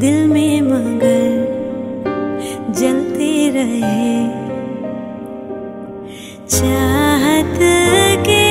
दिल में मगर जलते रहे चाहत के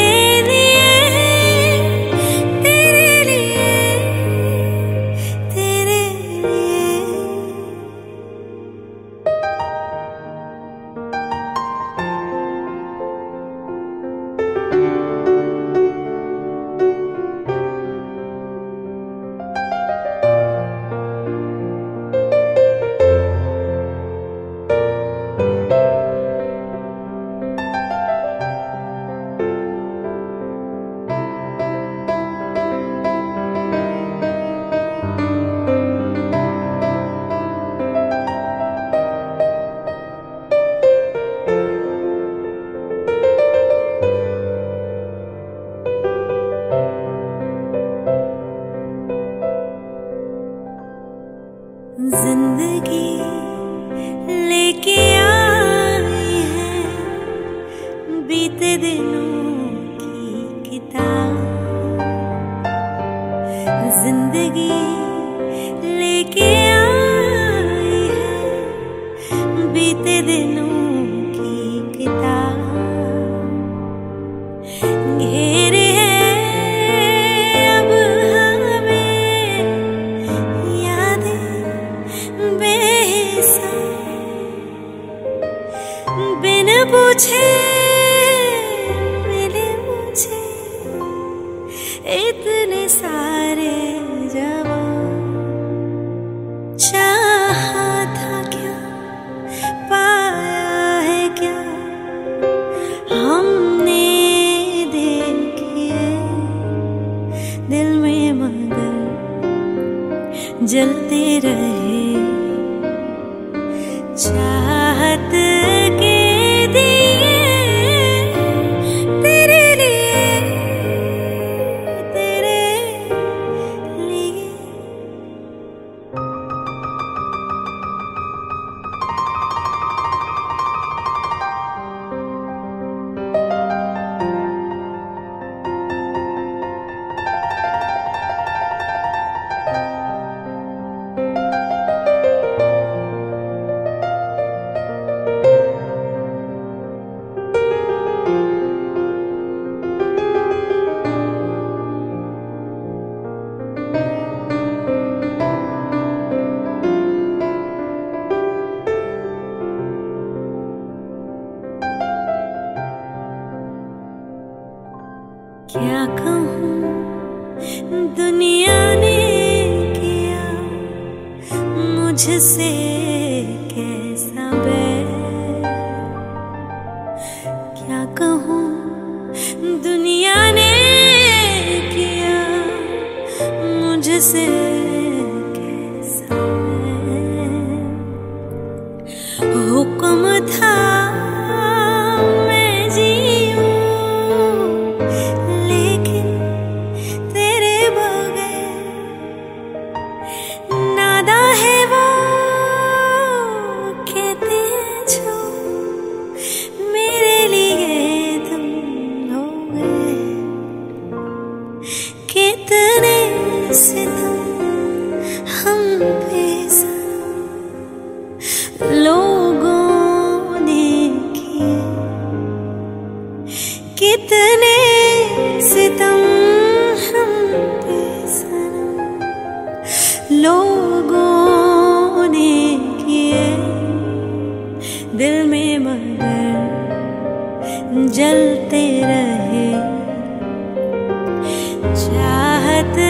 जिंदगी लेके आई है बीते दिनों की किताब, जिंदगी लेके आई है बीते दिनों की किताब। घेरे हैं अब हमें यादें बिना पूछे मिले मुझे इतने सारे जवाब। चाहा था क्या पाया है क्या हमने देखे दिल में मगर जलते रहे चाहत के क्या कहूं दुनिया ने किया मुझसे कैसा बैर, क्या कहूं दुनिया ने किया मुझसे कैसा बैर। हुक्म था कितने से तुम हम पे सा लोगों ने किए, कितने से तुम हम पे सा लोगों ने किए दिल में मगर जलते रहे चाहत के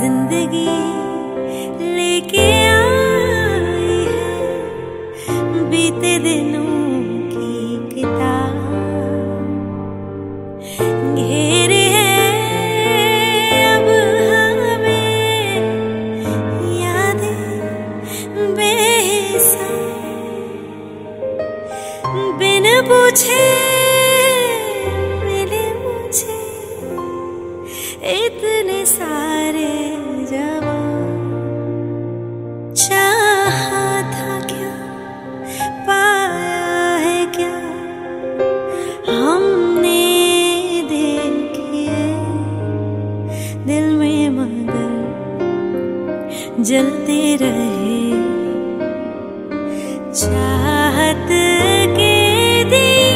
जिंदगी लेके आई है बीते दिनों की किताब घेरे है अब हमें यादें बेहिसाब बिन पूछे मिले मुझे इतने सारे जवाब चाहा था क्या पाया है क्या हमने देखे दिल में मगर जलते रहे चाहत के दिन।